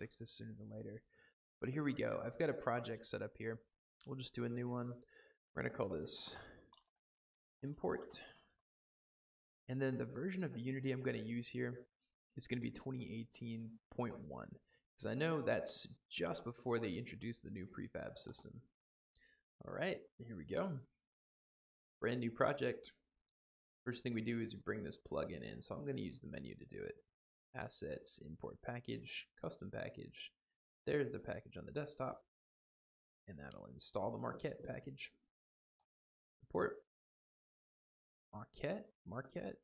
fix this sooner than later. But here we go. I've got a project set up here. We'll just do a new one. We're going to call this import. And then the version of Unity I'm going to use here is going to be 2018.1, because I know that's just before they introduced the new prefab system. All right, here we go. Brand new project. First thing we do is we bring this plugin in. So I'm going to use the menu to do it. Assets, import package, custom package. There's the package on the desktop. And that'll install the Maquette package. Import. Maquette.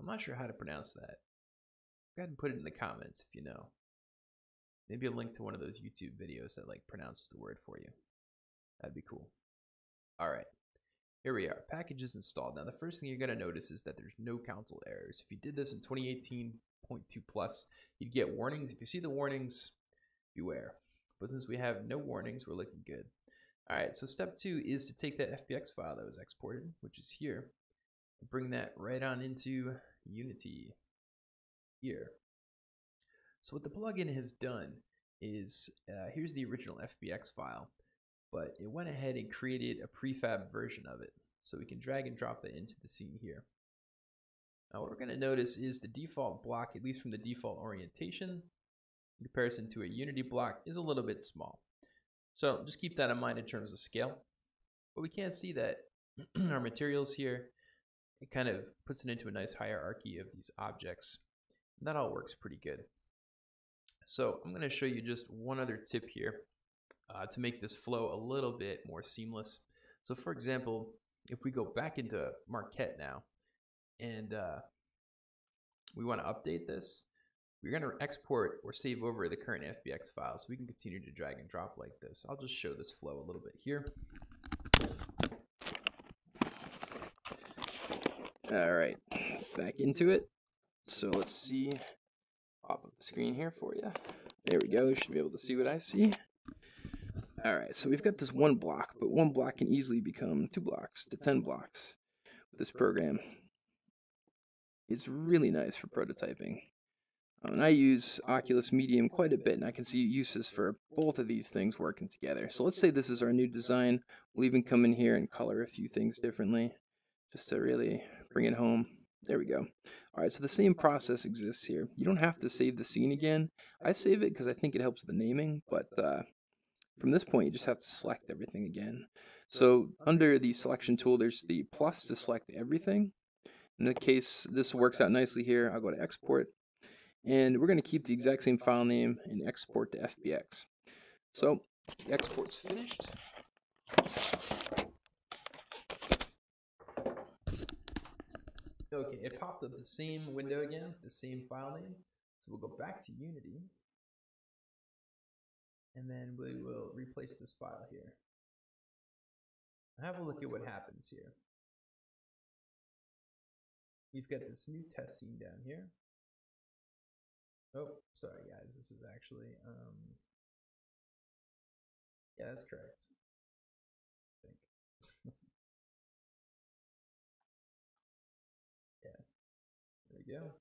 I'm not sure how to pronounce that. Go ahead and put it in the comments if you know. Maybe a link to one of those YouTube videos that like pronounces the word for you. That'd be cool. All right, here we are. Package is installed. Now the first thing you're gonna notice is that there's no console errors. If you did this in 2018.2+, you'd get warnings. If you see the warnings, beware. But since we have no warnings, we're looking good. All right, so step two is to take that FBX file that was exported, which is here, and bring that right on into Unity here. So what the plugin has done is, here's the original FBX file, but it went ahead and created a prefab version of it. So we can drag and drop that into the scene here. Now what we're gonna notice is the default block, at least from the default orientation, in comparison to a Unity block, is a little bit small. So just keep that in mind in terms of scale. But we can see that our materials here, it kind of puts it into a nice hierarchy of these objects. And that all works pretty good. So I'm going to show you just one other tip here to make this flow a little bit more seamless. So for example, if we go back into Maquette now and we want to update this, we're going to export or save over the current FBX file so we can continue to drag and drop like this. I'll just show this flow a little bit here. All right, back into it. So let's see. Pop up the screen here for you. There we go. You should be able to see what I see. All right, so we've got this one block, but one block can easily become 2 blocks to 10 blocks with this program. It's really nice for prototyping. And I use Oculus Medium quite a bit, and I can see uses for both of these things working together. So let's say this is our new design. We'll even come in here and color a few things differently just to really bring it home. There we go. All right, so the same process exists here. You don't have to save the scene again. I save it because I think it helps the naming, but from this point, you just have to select everything again. So under the selection tool, there's the plus to select everything. In the case, this works out nicely here. I'll go to export, and we're going to keep the exact same file name and export to FBX. So the export's finished. Okay, it popped up the same window again, the same file name. So we'll go back to Unity, and then we will replace this file here. Have a look at what happens here. We've got this new test scene down here. Oh, sorry guys, this is actually, yeah, that's correct. I think. There we go.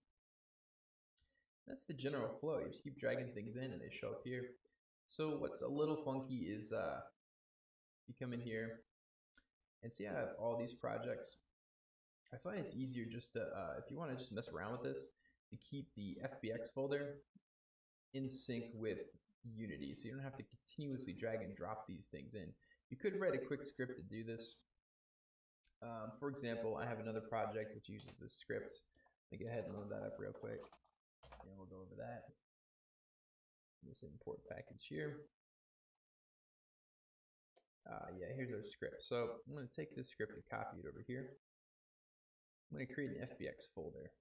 That's the general flow. You just keep dragging things in and they show up here. So what's a little funky is you come in here and see I have all these projects. I find it's easier just to, if you want to just mess around with this, to keep the FBX folder in sync with Unity. So you don't have to continuously drag and drop these things in. You could write a quick script to do this. For example, I have another project which uses this script. Let me go ahead and load that up real quick, and we'll go over that. This import package here. Yeah, here's our script. So I'm going to take this script and copy it over here. I'm going to create an FBX folder.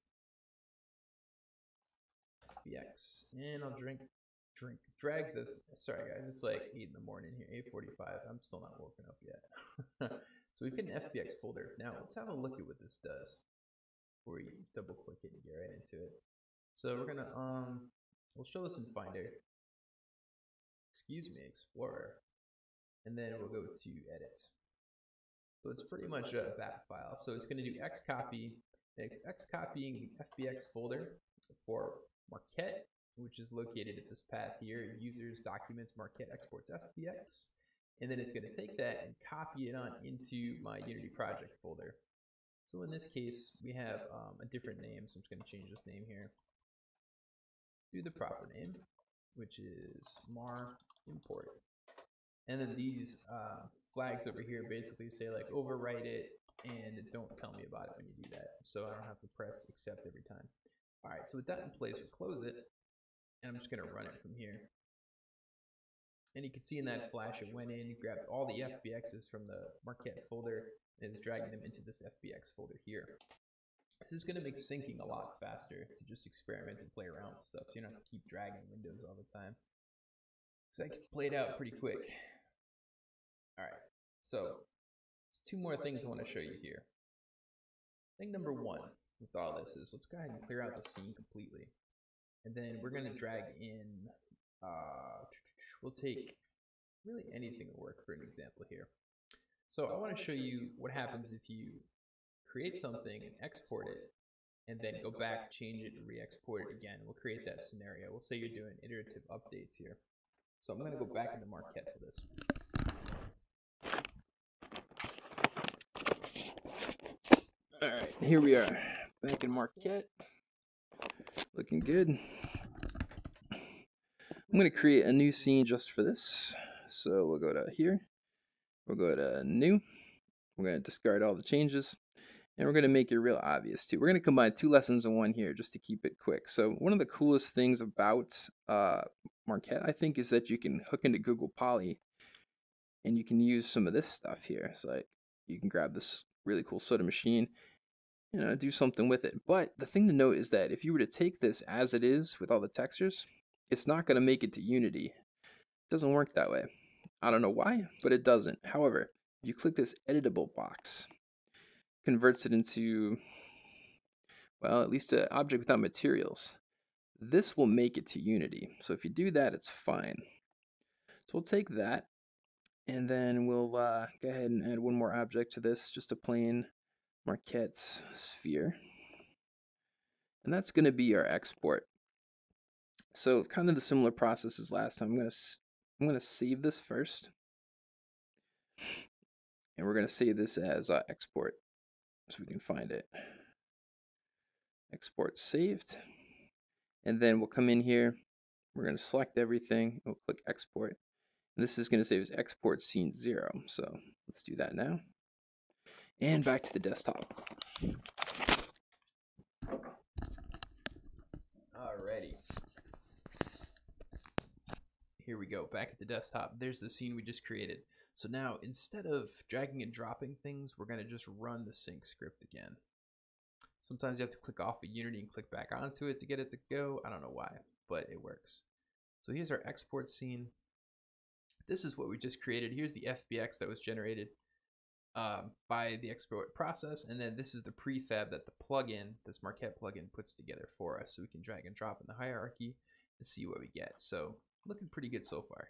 FBX, and I'll drag this. Sorry guys, it's like 8 in the morning here, 8:45. I'm still not woken up yet. So we've got an FBX folder. Now let's have a look at what this does. Before you double click it and get right into it. So we're gonna we'll show this in Finder. Excuse me, Explorer, and then we'll go to Edit. So it's pretty much a that file. So it's gonna do X copy, X copying the FBX folder for Maquette which is located at this path here, users, documents, Marquette exports FBX. And then it's going to take that and copy it on into my Unity project folder. So in this case, we have a different name. So I'm just going to change this name here to the proper name, which is mar import. And then these flags over here basically say like overwrite it and don't tell me about it when you do that. So I don't have to press accept every time. All right, so with that in place, we'll close it. And I'm just going to run it from here. And you can see in that flash, it went in, grabbed all the FBXs from the Marquette folder, and is dragging them into this FBX folder here. This is going to make syncing a lot faster to just experiment and play around with stuff, so you don't have to keep dragging windows all the time. So that gets played out pretty quick. All right, so there's two more things I want to show you here. Thing number one with all this is let's go ahead and clear out the scene completely. And then we're going to drag in... we'll take really anything that work for an example here. So I want to show you what happens if you create something and export it and then go back, change it, and re-export it again. We'll create that scenario. We'll say you're doing iterative updates here. So I'm going to go back into Marquette for this. All right, here we are back in Marquette. Looking good. I'm going to create a new scene just for this. So we'll go to here. We'll go to new. We're going to discard all the changes. And we're going to make it real obvious too. We're going to combine two lessons in one here just to keep it quick. So one of the coolest things about Marquette, I think, is that you can hook into Google Poly. And you can use some of this stuff here. So like you can grab this really cool soda machine. You know, do something with it. But the thing to note is that if you were to take this as it is with all the textures, it's not going to make it to Unity. It doesn't work that way. I don't know why, but it doesn't. However, if you click this editable box, converts it into, well, at least an object without materials. This will make it to Unity. So if you do that, it's fine. So we'll take that, and then we'll go ahead and add one more object to this, just a plain Marquette sphere. And that's going to be our export. So kind of the similar process as last time. I'm gonna save this first, and we're gonna save this as export, so we can find it. Export saved, and then we'll come in here. We're gonna select everything. We'll click export, and this is gonna save as export scene 0. So let's do that now, and back to the desktop. Alrighty. Here we go, back at the desktop. There's the scene we just created. So now, instead of dragging and dropping things, we're gonna just run the sync script again. Sometimes you have to click off of Unity and click back onto it to get it to go. I don't know why, but it works. So here's our export scene. This is what we just created. Here's the FBX that was generated by the export process. And then this is the prefab that the plugin, this Marquette plugin, puts together for us. So we can drag and drop in the hierarchy and see what we get. So looking pretty good so far.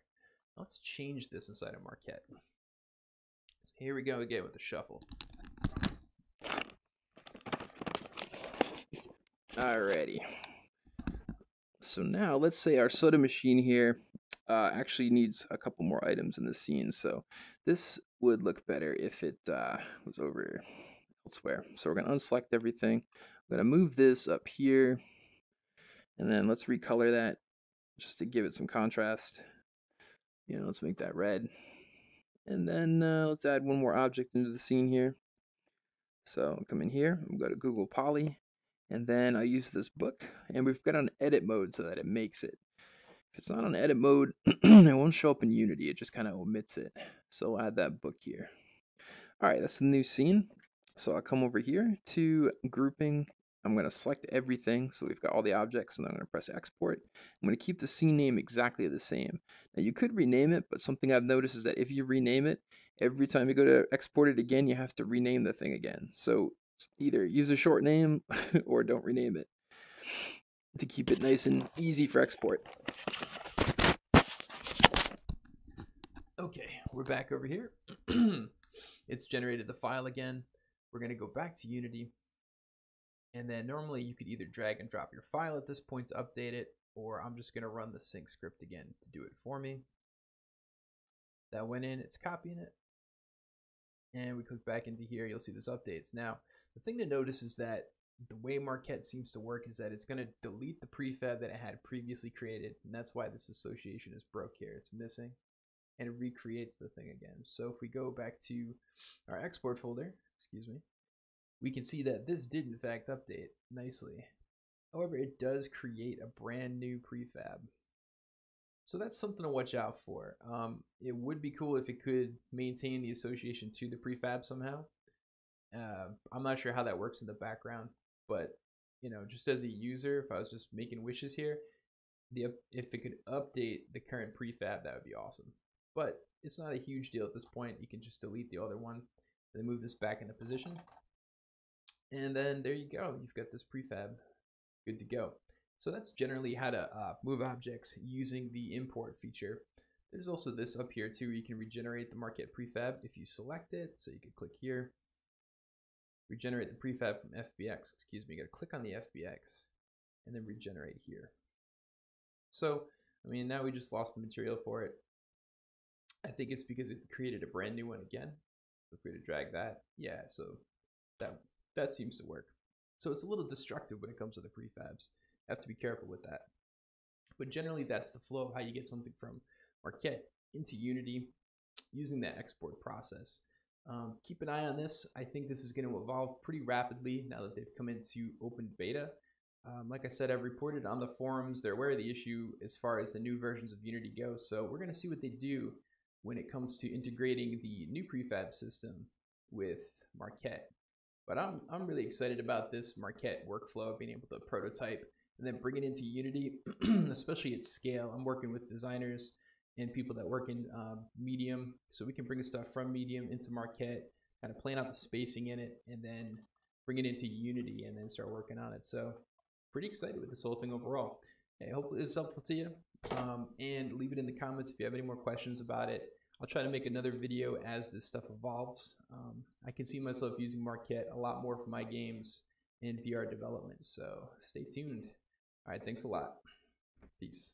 Let's change this inside of Marquette. So here we go again with the shuffle. Alrighty. So now let's say our soda machine here actually needs a couple more items in the scene. So this would look better if it was over elsewhere. So we're going to unselect everything. I'm going to move this up here. And then let's recolor that, just to give it some contrast. You know, let's make that red. And then let's add one more object into the scene here. So I'll come in here, I'll go to Google Poly, and then I'll use this book, and we've got on edit mode so that it makes it. If it's not on edit mode, it won't show up in Unity, it just kind of omits it. So I'll add that book here. All right, that's the new scene. So I'll come over here to grouping. I'm going to select everything, so we've got all the objects, and I'm going to press export. I'm going to keep the scene name exactly the same. Now you could rename it, but something I've noticed is that if you rename it, every time you go to export it again, you have to rename the thing again. So either use a short name or don't rename it to keep it nice and easy for export. Okay, we're back over here. It's generated the file again. We're going to go back to Unity. And then normally you could either drag and drop your file at this point to update it, or I'm just going to run the sync script again to do it for me. That went in, it's copying it. And we click back into here, you'll see this updates. Now, the thing to notice is that the way Maquette seems to work is that it's going to delete the prefab that it had previously created. And that's why this association is broke here. It's missing, and it recreates the thing again. So if we go back to our export folder, excuse me, we can see that this did in fact update nicely. However, it does create a brand new prefab. So that's something to watch out for. It would be cool if it could maintain the association to the prefab somehow. I'm not sure how that works in the background, but you know, just as a user, if I was just making wishes here, if it could update the current prefab, that would be awesome. But it's not a huge deal at this point. You can just delete the other one and then move this back into position. And then there you go. You've got this prefab good to go. So that's generally how to move objects using the import feature. There's also this up here too, where you can regenerate the Maquette prefab if you select it. So you can click here, regenerate the prefab from FBX, excuse me, you gotta click on the FBX and then regenerate here. So, I mean, now we just lost the material for it. I think it's because it created a brand new one again. Feel free to drag that. Yeah, so that seems to work. So it's a little destructive when it comes to the prefabs. Have to be careful with that. But generally that's the flow of how you get something from Maquette into Unity using that export process. Keep an eye on this. I think this is going to evolve pretty rapidly now that they've come into open beta. Like I said, I've reported on the forums, they're aware of the issue as far as the new versions of Unity go. So we're going to see what they do when it comes to integrating the new prefab system with Maquette. But I'm really excited about this Maquette workflow, being able to prototype and then bring it into Unity, especially at scale. I'm working with designers and people that work in Medium, so we can bring stuff from Medium into Maquette, kind of plan out the spacing in it, and then bring it into Unity and then start working on it. So pretty excited with this whole thing overall. Hey, hopefully this is helpful to you, and leave it in the comments if you have any more questions about it. I'll try to make another video as this stuff evolves. I can see myself using Maquette a lot more for my games and VR development, so stay tuned. All right, thanks a lot. Peace.